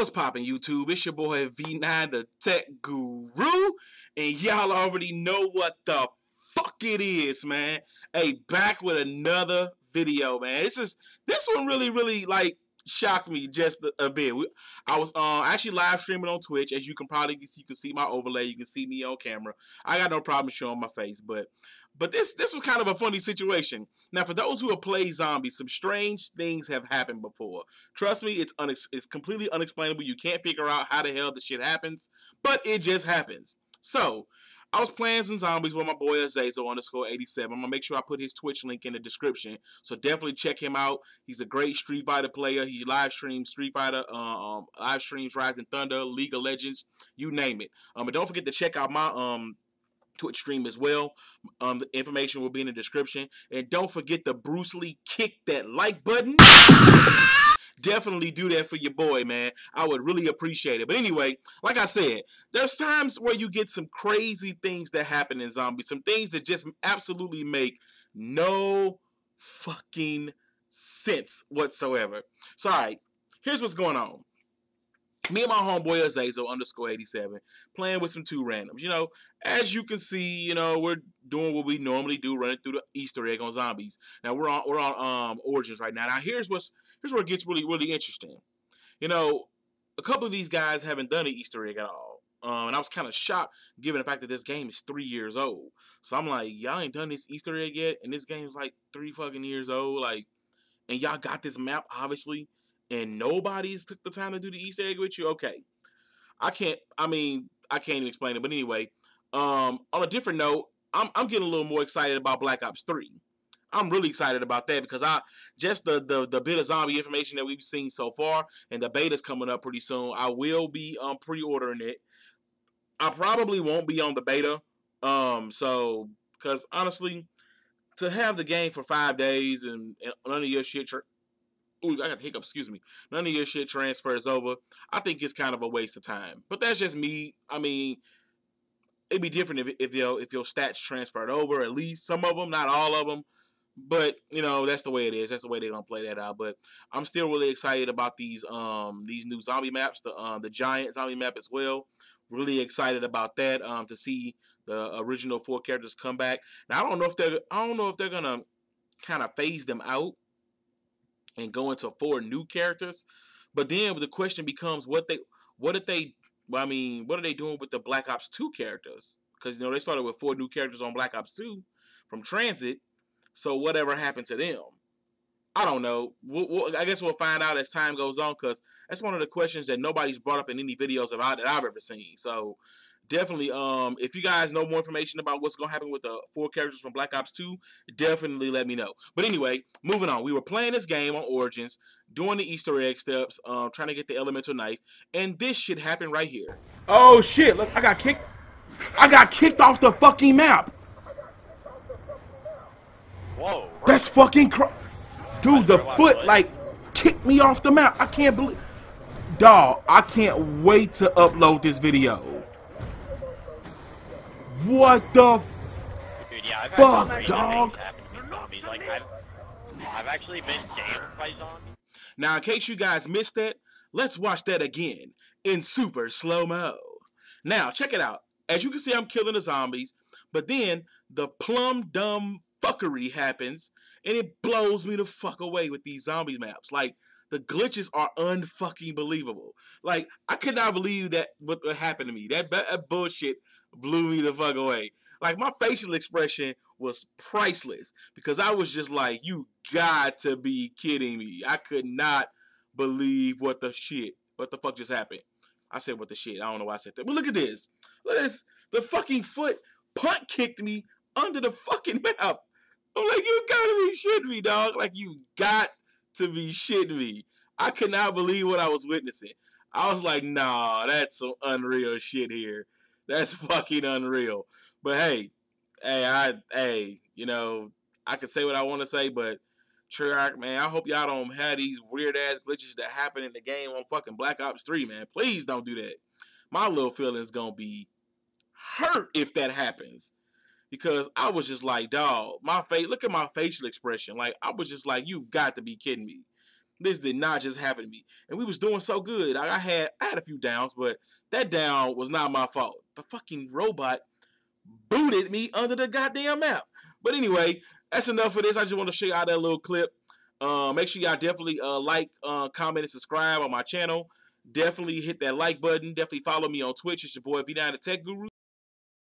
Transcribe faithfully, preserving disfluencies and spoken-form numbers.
What's poppin', YouTube? It's your boy V nine, the Tech Guru, and y'all already know what the fuck it is, man. Hey, back with another video, man. This is this one really, really like shocked me just a, a bit. We, I was uh, actually live streaming on Twitch, as you can probably see. You can see my overlay, you can see me on camera. I got no problem showing my face, but but this this was kind of a funny situation. Now, for those who have played zombies, some strange things have happened before. Trust me, it's unex it's completely unexplainable. You can't figure out how the hell this shit happens, but it just happens. So, I was playing some zombies with my boy Azazel underscore eighty-seven. I'm going to make sure I put his Twitch link in the description, so definitely check him out. He's a great Street Fighter player. He live streams Street Fighter, um, live streams Rising Thunder, League of Legends, you name it. Um, and don't forget to check out my um. Twitch stream as well. Um, the information will be in the description. And don't forget to Bruce Lee kick that like button. Definitely do that for your boy, man. I would really appreciate it. But anyway, like I said, there's times where you get some crazy things that happen in zombies. Some things that just absolutely make no fucking sense whatsoever. So, all right, here's what's going on. Me and my homeboy Azazel underscore eighty-seven playing with some two randoms. You know, as you can see, you know, we're doing what we normally do, running through the Easter egg on zombies. Now we're on we're on um, Origins right now. Now here's what's here's where it gets really really interesting. You know, a couple of these guys haven't done an Easter egg at all, um, and I was kind of shocked given the fact that this game is three years old. So I'm like, y'all ain't done this Easter egg yet, and this game is like three fucking years old. Like, and y'all got this map obviously, and nobody's took the time to do the Easter egg with you? Okay. I can't, I mean, I can't even explain it. But anyway, um, on a different note, I'm, I'm getting a little more excited about Black Ops three. I'm really excited about that because I, just the, the, the bit of zombie information that we've seen so far, and the beta's coming up pretty soon, I will be um, pre-ordering it. I probably won't be on the beta. Um, so, because honestly, to have the game for five days and, and none of your shit, ooh, I got the hiccup, excuse me. None of your shit transfers over. I think it's kind of a waste of time. But that's just me. I mean, it'd be different if, if, you know, if your stats transferred over, at least some of them, not all of them. But, you know, that's the way it is. That's the way they're going to play that out. But I'm still really excited about these um, these new zombie maps, the, um, the giant zombie map as well. Really excited about that, um, to see the original four characters come back. Now, I don't know if they're, I don't know if they're going to kind of phase them out and go into four new characters, but then the question becomes, what they, what did they, I mean, what are they doing with the Black Ops two characters? Because, you know, they started with four new characters on Black Ops two from Transit, so whatever happened to them? I don't know. We'll, we'll, I guess we'll find out as time goes on, because that's one of the questions that nobody's brought up in any videos about that I've ever seen. So definitely, um, if you guys know more information about what's going to happen with the four characters from Black Ops two, definitely let me know. But anyway, moving on. We were playing this game on Origins, doing the Easter egg steps, uh, trying to get the Elemental Knife, and this shit happened right here. Oh, shit. Look, I got kicked. I got kicked off the fucking map. Whoa. That's fucking cr- Dude, the foot, like, kicked me off the map. I can't believe... Dawg, I can't wait to upload this video. What the Dude, yeah, I've fuck, dog? Like, I've, I've actually been damned by zombies. Now, in case you guys missed that, let's watch that again in super slow-mo. Now, check it out. As you can see, I'm killing the zombies, but then the plum dumb fuckery happens, and it blows me the fuck away with these zombie maps. Like, the glitches are unfucking believable. Like, I could not believe that what happened to me. That, that bullshit blew me the fuck away. Like, my facial expression was priceless because I was just like, you got to be kidding me. I could not believe what the shit, what the fuck just happened. I said what the shit. I don't know why I said that. But look at this. Look at this. The fucking foot punt kicked me under the fucking map. I'm like, you gotta be shitting me, dog. Like, you got to be shitting me. I could not believe what I was witnessing. I was like, nah, that's some unreal shit here. That's fucking unreal. But hey, hey, I, hey, you know, I could say what I want to say, but Treyarch, man, I hope y'all don't have these weird ass glitches that happen in the game on fucking Black Ops three, man. Please don't do that. My little feelings gonna be hurt if that happens. Because I was just like, dog, my face, look at my facial expression. Like, I was just like, you've got to be kidding me. This did not just happen to me. And we was doing so good. I, I had I had a few downs, but that down was not my fault. The fucking robot booted me under the goddamn map. But anyway, that's enough for this. I just want to show y'all that little clip. Uh, make sure y'all definitely uh, like, uh, comment, and subscribe on my channel. Definitely hit that like button. Definitely follow me on Twitch. It's your boy V nine, the Tech Guru.